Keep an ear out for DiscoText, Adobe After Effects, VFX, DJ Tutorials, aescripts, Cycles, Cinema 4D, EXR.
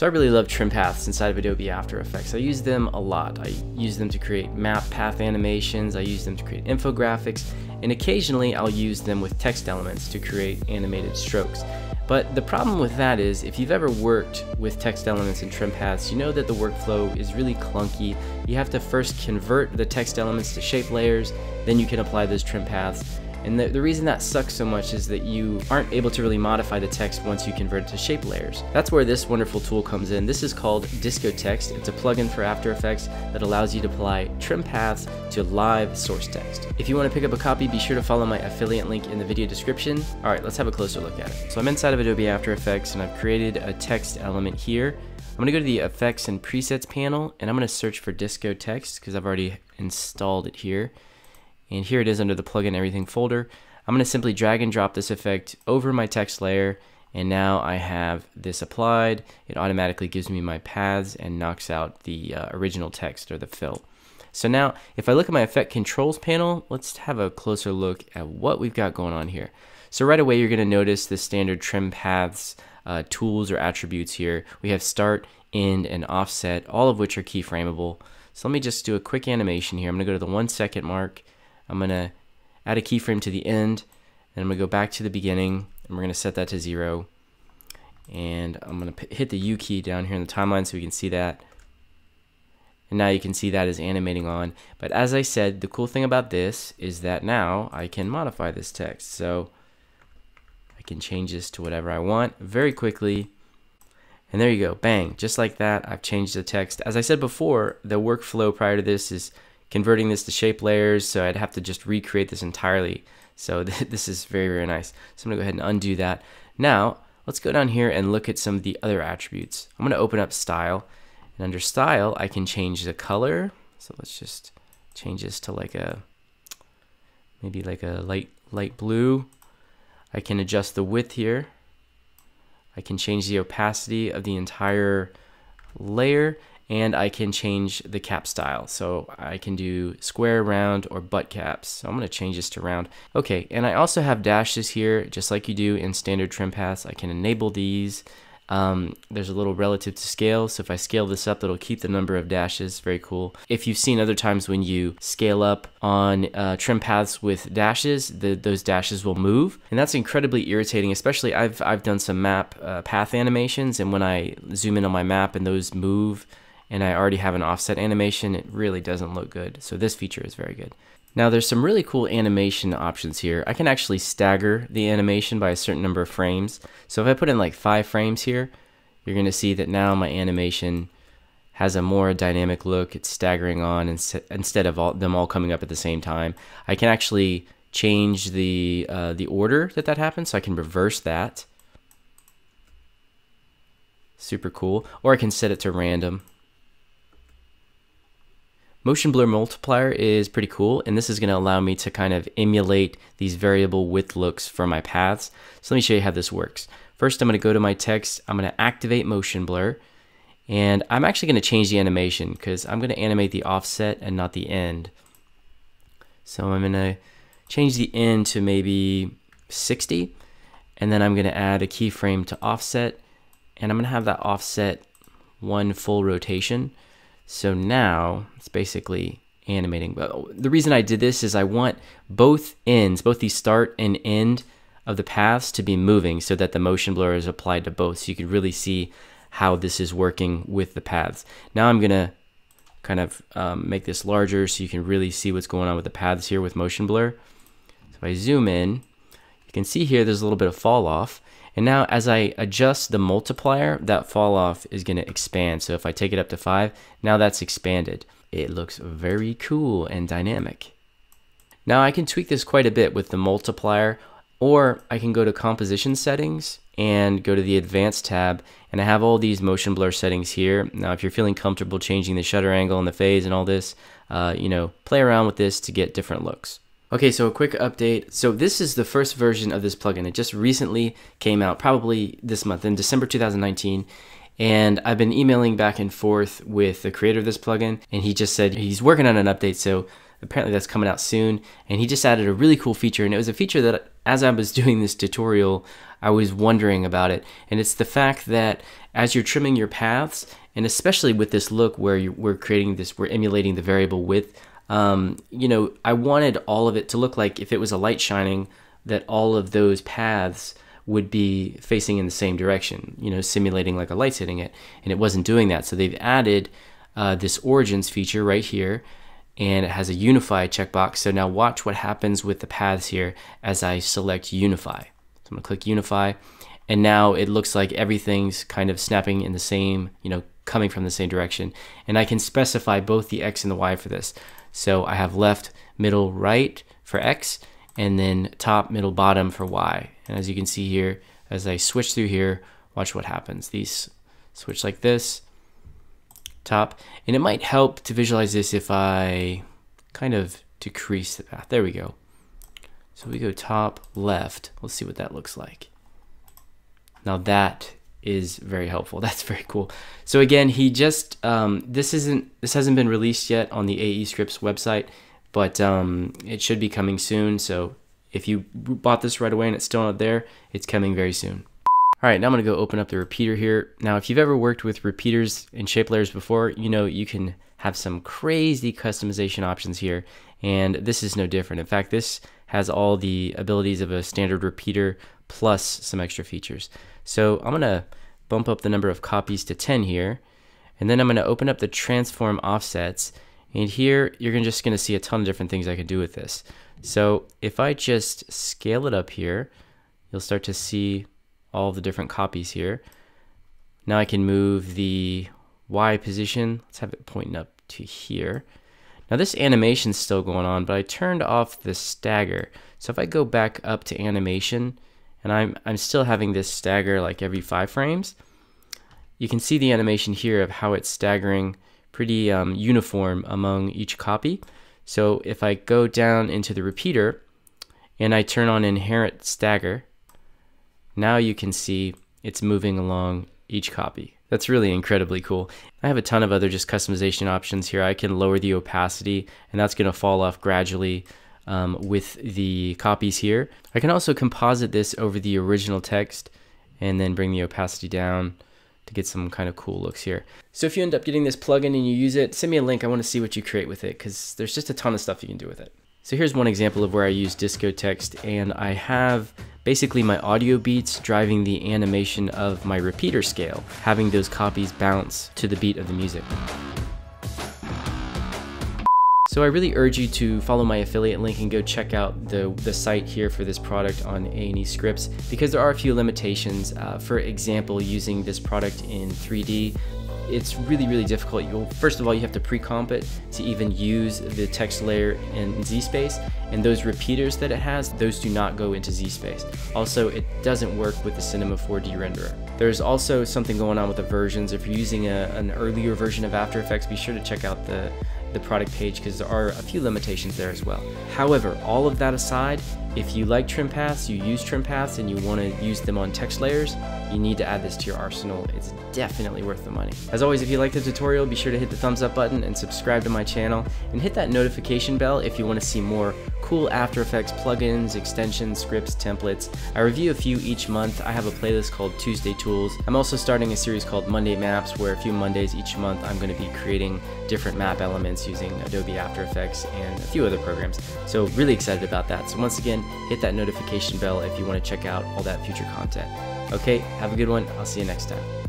So I really love trim paths inside of Adobe After Effects. I use them a lot. I use them to create map path animations, I use them to create infographics, and occasionally I'll use them with text elements to create animated strokes. But the problem with that is, if you've ever worked with text elements and trim paths, you know that the workflow is really clunky. You have to first convert the text elements to shape layers, then you can apply those trim paths. And the reason that sucks so much is that you aren't able to really modify the text once you convert it to shape layers. That's where this wonderful tool comes in. This is called DiscoText. It's a plugin for After Effects that allows you to apply trim paths to live source text. If you want to pick up a copy, be sure to follow my affiliate link in the video description. All right, let's have a closer look at it. So I'm inside of Adobe After Effects and I've created a text element here. I'm going to go to the Effects and Presets panel and I'm going to search for DiscoText because I've already installed it here. And here it is under the plugin everything folder. I'm going to simply drag and drop this effect over my text layer, and now I have this applied. It automatically gives me my paths and knocks out the original text or the fill. So now if I look at my effect controls panel, let's have a closer look at what we've got going on here. So right away you're going to notice the standard trim paths tools or attributes here. We have start, end, and offset, all of which are keyframeable. So let me just do a quick animation here. I'm going to go to the 1 second mark. I'm going to add a keyframe to the end, and I'm going to go back to the beginning, and we're going to set that to 0. And I'm going to hit the U key down here in the timeline so we can see that. And now you can see that is animating on. But as I said, the cool thing about this is that now I can modify this text. So I can change this to whatever I want very quickly. And there you go. Bang. Just like that, I've changed the text. As I said before, the workflow prior to this is converting this to shape layers, so I'd have to just recreate this entirely. So this is very, very nice. So I'm gonna go ahead and undo that. Now, let's go down here and look at some of the other attributes. I'm gonna open up Style, and under Style, I can change the color. So let's just change this to like a, maybe like a light blue. I can adjust the width here. I can change the opacity of the entire layer, and I can change the cap style. So I can do square, round, or butt caps. So I'm gonna change this to round. Okay, and I also have dashes here, just like you do in standard trim paths. I can enable these. There's a little relative to scale, so if I scale this up, it'll keep the number of dashes. Very cool. If you've seen other times when you scale up on trim paths with dashes, those dashes will move, and that's incredibly irritating. Especially I've done some map path animations, and when I zoom in on my map and those move, and I already have an offset animation, it really doesn't look good. So this feature is very good. Now there's some really cool animation options here. I can actually stagger the animation by a certain number of frames. So if I put in like 5 frames here, you're gonna see that now my animation has a more dynamic look. It's staggering on instead of them all coming up at the same time. I can actually change the order that happens, so I can reverse that. Super cool. Or I can set it to random. Motion Blur Multiplier is pretty cool, and this is going to allow me to kind of emulate these variable width looks for my paths. So let me show you how this works. First, I'm going to go to my text, I'm going to activate Motion Blur, and I'm actually going to change the animation because I'm going to animate the offset and not the end. So I'm going to change the end to maybe 60, and then I'm going to add a keyframe to offset, and I'm going to have that offset one full rotation. So now it's basically animating. But the reason I did this is I want both ends, both the start and end of the paths to be moving so that the motion blur is applied to both. So you can really see how this is working with the paths. Now I'm gonna kind of make this larger so you can really see what's going on with the paths here with motion blur. So if I zoom in, you can see here there's a little bit of fall off. And now as I adjust the multiplier, that fall off is going to expand. So if I take it up to 5, now that's expanded. It looks very cool and dynamic. Now I can tweak this quite a bit with the multiplier, or I can go to composition settings and go to the advanced tab, and I have all these motion blur settings here. Now if you're feeling comfortable changing the shutter angle and the phase and all this, you know, play around with this to get different looks. Okay, so a quick update. So this is the first version of this plugin. It just recently came out, probably this month, in December 2019. And I've been emailing back and forth with the creator of this plugin, and he just said he's working on an update, so Apparently that's coming out soon. And he just added a really cool feature, and it was a feature that as I was doing this tutorial, I was wondering about it. And it's the fact that as you're trimming your paths, and especially with this look where we're emulating the variable width, you know, I wanted all of it to look like if it was a light shining, that all of those paths would be facing in the same direction, you know, simulating like a light's hitting it, and it wasn't doing that. So they've added this origins feature right here, and it has a unify checkbox. So now watch what happens with the paths here as I select unify. So I'm gonna click unify, and now it looks like everything's kind of snapping in the same, you know, coming from the same direction. And I can specify both the X and the Y for this. So I have left, middle, right for X, and then top, middle, bottom for Y. And as you can see here, as I switch through here, watch what happens. These switch like this, top, and it might help to visualize this if I kind of decrease the path. There we go. So we go top, left. Let's see what that looks like. Now that is very helpful. That's very cool. So again, he just this hasn't been released yet on the aescripts website, but it should be coming soon. So if you bought this right away and it's still not there, it's coming very soon. All right, now I'm gonna go open up the repeater here. Now, if you've ever worked with repeaters and shape layers before, you know you can have some crazy customization options here, and this is no different. In fact, this has all the abilities of a standard repeater plus some extra features. So I'm gonna bump up the number of copies to 10 here, and then I'm gonna open up the transform offsets, and here you're just gonna see a ton of different things I can do with this. So if I just scale it up here, you'll start to see all the different copies here. Now I can move the Y position. Let's have it pointing up to here. Now this animation's still going on, but I turned off the stagger. So if I go back up to animation, and I'm still having this stagger like every 5 frames, you can see the animation here of how it's staggering pretty uniform among each copy. So if I go down into the repeater and I turn on inherent stagger, now you can see it's moving along each copy. That's really incredibly cool. I have a ton of other just customization options here. I can lower the opacity, and that's gonna fall off gradually with the copies here. I can also composite this over the original text and then bring the opacity down to get some kind of cool looks here. So if you end up getting this plugin and you use it, send me a link. I wanna see what you create with it, because there's just a ton of stuff you can do with it. So here's one example of where I use DiscoText, and I have basically my audio beats driving the animation of my repeater scale, having those copies bounce to the beat of the music. So I really urge you to follow my affiliate link and go check out the site here for this product on aescripts, because there are a few limitations. For example, using this product in 3D, it's really, really difficult. First of all, you have to pre-comp it to even use the text layer in Z-Space, and those repeaters that it has, those do not go into Z-Space. Also, it doesn't work with the Cinema 4D renderer. There's also something going on with the versions. If you're using an earlier version of After Effects, be sure to check out the product page, because there are a few limitations there as well. However, all of that aside, if you like trim paths, you use trim paths, and you want to use them on text layers, you need to add this to your arsenal. It's definitely worth the money. As always, if you liked the tutorial, be sure to hit the thumbs up button and subscribe to my channel, and hit that notification bell if you want to see more cool After Effects plugins, extensions, scripts, templates. I review a few each month. I have a playlist called Tuesday Tools. I'm also starting a series called Monday Maps, where a few Mondays each month I'm going to be creating different map elements using Adobe After Effects and a few other programs. So really excited about that. So once again, hit that notification bell if you want to check out all that future content. Okay, have a good one. I'll see you next time.